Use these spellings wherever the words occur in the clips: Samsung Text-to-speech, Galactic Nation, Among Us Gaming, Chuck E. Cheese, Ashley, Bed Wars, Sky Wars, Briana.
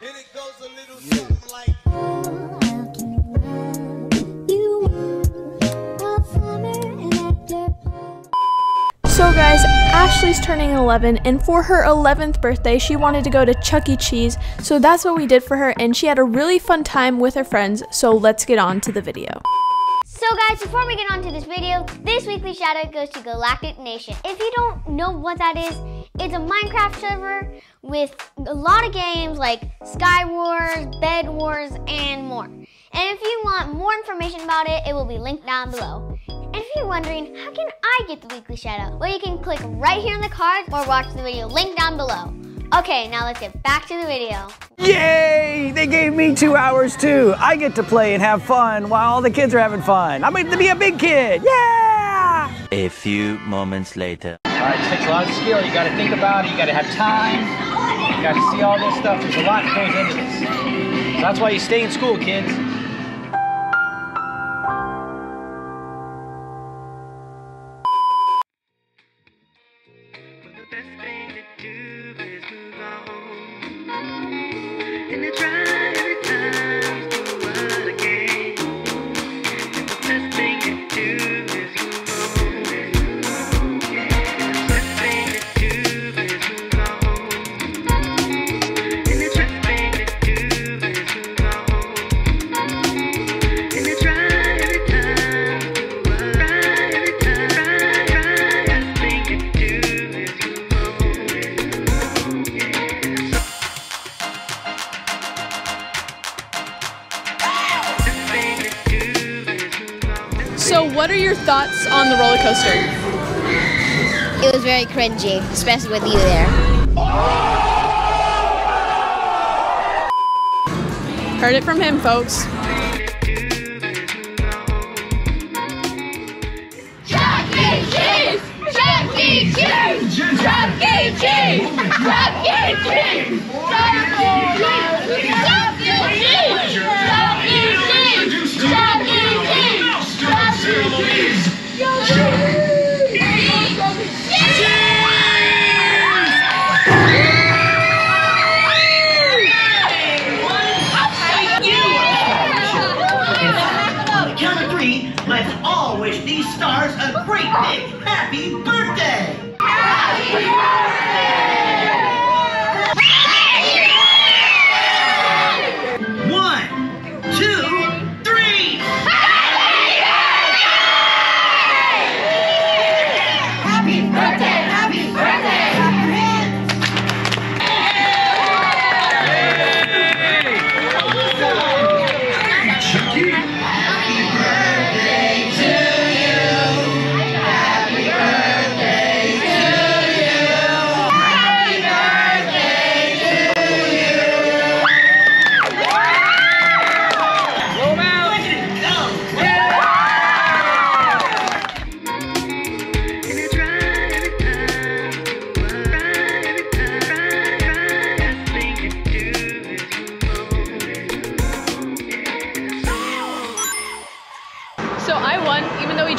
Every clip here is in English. And it goes a little something like, oh, how can you wear, you wear all summer and after. So guys, Ashley's turning 11, and for her 11th birthday, she wanted to go to Chuck E. Cheese, so that's what we did for her, and she had a really fun time with her friends, so let's get on to the video. So guys, before we get on to this video, this weekly shoutout goes to Galactic Nation. If you don't know what that is, it's a Minecraft server with a lot of games like Sky Wars, Bed Wars, and more. And if you want more information about it, it will be linked down below. And if you're wondering, how can I get the weekly shoutout? Well, you can click right here in the cards or watch the video linked down below. Okay, now let's get back to the video. Yay, they gave me 2 hours too. I get to play and have fun while all the kids are having fun. I'm going to be a big kid, yeah! A few moments later. All right, it takes a lot of skill. You got to think about it, you got to have time, you got to see all this stuff. There's a lot that goes into this. So that's why you stay in school, kids. So what are your thoughts on the roller coaster? It was very cringy, especially with you there. Heard it from him, folks. Chuck E. Cheese! Chuck E. Cheese! Chuck E. Cheese! Chuck E. Cheese! Chuck E. Cheese! Chuck E. Cheese! Chuck E. Cheese! Chuck E. Cheese! Happy birthday! Happy birthday! 1, 2, 3! Happy birthday! Happy birthday! Happy birthday! Clap your hands!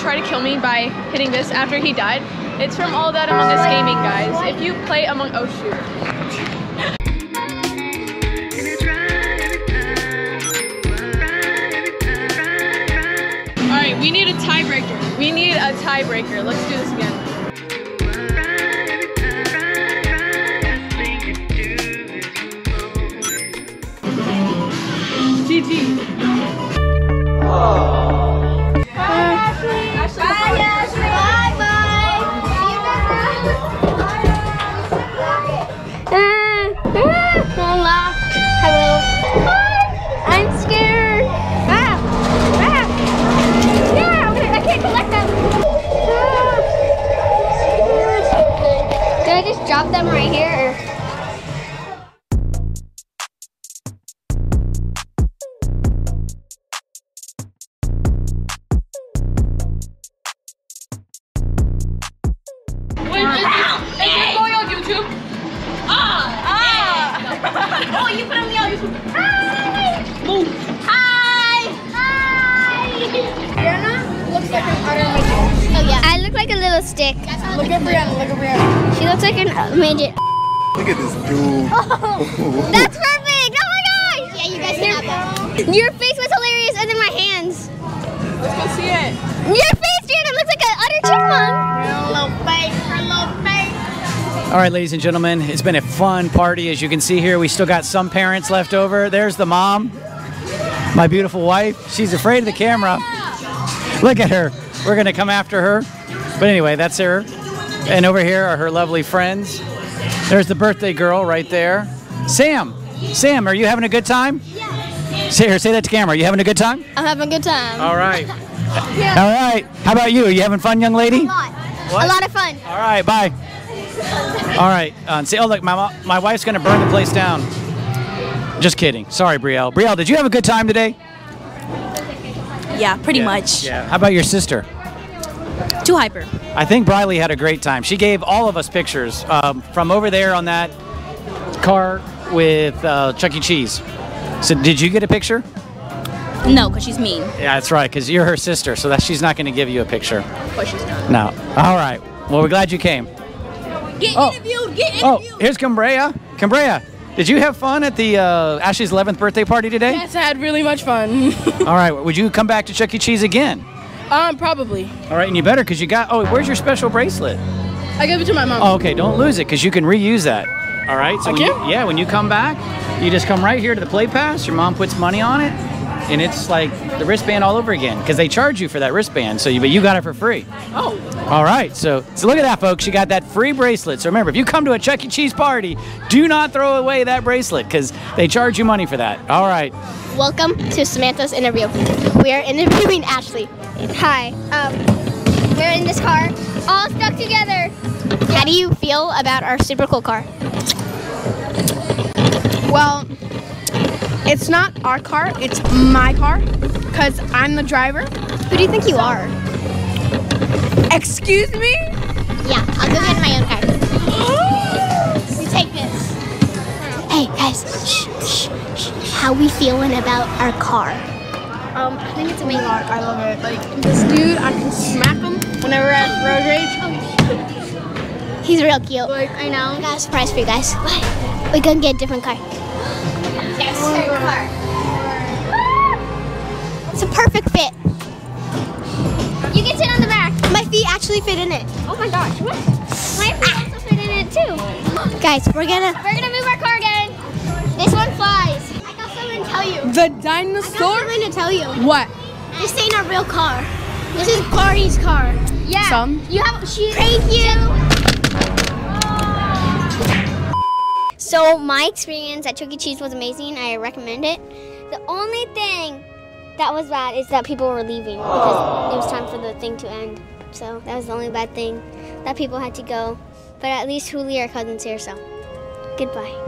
Try to kill me by hitting this after he died. It's from all that Among Us Gaming, guys. If you play Among Us, shoot. All right, we need a tiebreaker. We need a tiebreaker. Let's do this again. GG. Oh. Drop them right here. Stick. Look at Briana, look at Briana. She looks like an midget. Look at this dude. Oh, that's perfect! Oh. Your face was hilarious, and then my hands. Let's go see it. Your face, dude, it looks like an utter chipmunk. Little face, little face. All right, ladies and gentlemen, it's been a fun party. As you can see here, we still got some parents left over. There's the mom, my beautiful wife. She's afraid of the camera. Look at her. We're gonna come after her. But anyway, that's her. And over here are her lovely friends. There's the birthday girl right there. Sam. Sam, are you having a good time? Yeah. Say that to camera. Are you having a good time? I'm having a good time. All right. Yeah. All right. How about you? Are you having fun, young lady? A lot. What? A lot of fun. All right. Bye. All right. See, oh, look, my wife's going to burn the place down. Just kidding. Sorry, Brielle. Brielle, did you have a good time today? Yeah, pretty much. Yeah. How about your sister? Too hyper. I think Briley had a great time. She gave all of us pictures from over there on that car with Chuck E. Cheese. So did you get a picture? No, because she's mean. Yeah, that's right, because you're her sister, so that she's not going to give you a picture. Of course she's not. No. All right. Well, we're glad you came. Get interviewed. Oh, here's Cambria. Cambria, did you have fun at the Ashley's 11th birthday party today? Yes, I had really much fun. All right. Would you come back to Chuck E. Cheese again? Probably. All right, and you better, because you got, oh, where's your special bracelet? I gave it to my mom. Oh, okay, don't lose it, because you can reuse that. All right? So yeah, when you come back, you just come right here to the play pass, your mom puts money on it, and it's like the wristband all over again, because they charge you for that wristband, so but you got it for free. Oh. All right, so look at that, folks. You got that free bracelet. So remember, if you come to a Chuck E. Cheese party, do not throw away that bracelet, because they charge you money for that. All right. Welcome to Samantha's interview. We are interviewing Ashley. Hi. We're in this car, all stuck together. How do you feel about our super cool car? Well, it's not our car, it's my car, because I'm the driver. Who do you think you are? Excuse me? Yeah, I'll go get my own car. You take this. Hey, guys, shh, shh, shh. How we feeling about our car? I think it's amazing. I love it. Like, this dude, I can smack him whenever I have road rage. Oh. He's real cute. Like, I know. I got a surprise for you guys. What? We're going to get a different car. Yes, car. It's a perfect fit. You can sit on the back. My feet actually fit in it. Oh my gosh, what? My feet also fit in it too. Guys, we're gonna move our car again. This one flies. I got something to tell you. The dinosaur? I got something to tell you. What? This ain't a real car. This is Barney's car. Yeah. Some? You have. Thank you. So my experience at Chuck E. Cheese was amazing. I recommend it. The only thing that was bad is that people were leaving because it was time for the thing to end. So that was the only bad thing, that people had to go. But at least Julie, our cousin's here, so goodbye.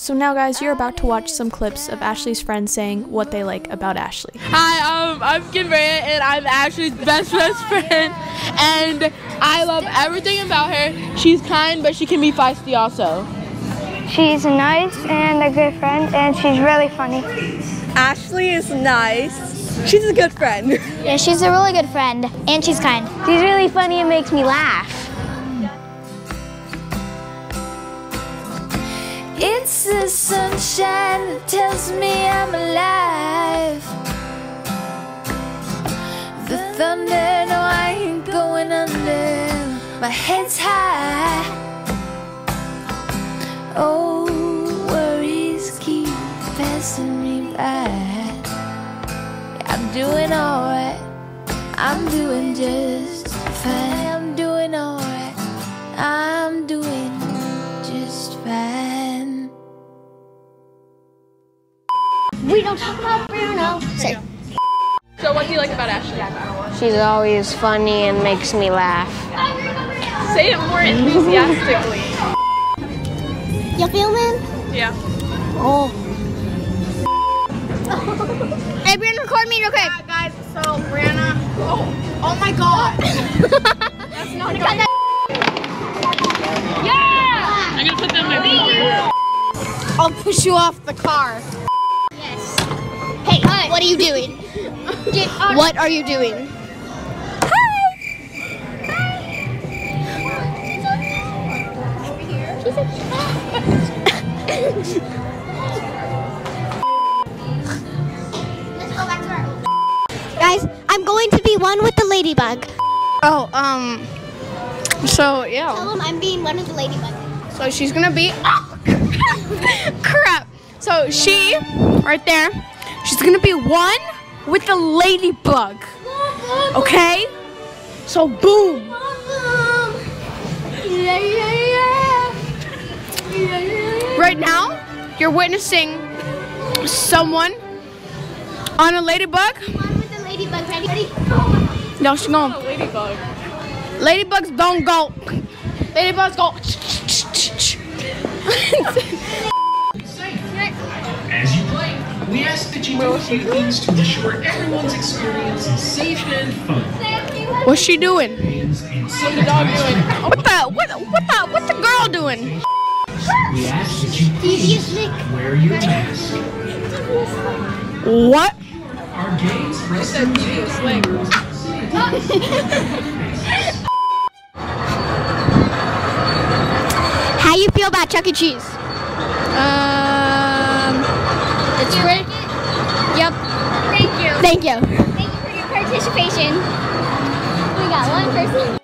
So now guys, you're about to watch some clips of Ashley's friends saying what they like about Ashley. Hi, I'm Briana and I'm Ashley's best friend, and I love everything about her. She's kind, but she can be feisty also. She's nice and a good friend, and she's really funny. Ashley is nice. She's a good friend. Yeah, she's a really good friend, and she's kind. She's really funny and makes me laugh. It's the sunshine that tells me I'm alive. The thunder, no, I ain't going under. My head's high. Oh, worries keep passing me by. I'm doing alright. I'm doing just fine. I'm doing alright. I'm doing just fine. We don't talk about Bruno. Say. So what do you like about Ashley? She's always funny and makes me laugh. Say it more enthusiastically. You feeling? Yeah. Oh. Hey, Briana, record me real quick. Yeah, guys, so Briana. Oh my god. That's not good. Yeah! I'm gonna put that in my video. I'll push you off the car. Hey, hi. What are you doing? What are you doing? Hi! Hi! Over here. She's a cat. Let's go back to our... Guys, I'm going to be one with the ladybug. Oh, so, yeah. Tell them I'm being one with the ladybug. So she's gonna be... Oh, crap! So she, right there... She's gonna be one with the ladybug. Okay? So boom. Right now, you're witnessing someone on a ladybug. One with the ladybug. Ready? No, she's going. Ladybug. Ladybugs don't go. Ladybugs go. We ask that you allocate means to ensure everyone's experience is safe and fun. What's she doing? What's the dog doing? What's the girl doing? We ask that you please wear your mask. What? Our games rest in peace. How you feel about Chuck E. Cheese? It's great. Yep. Thank you. Thank you. Thank you for your participation. We got one person.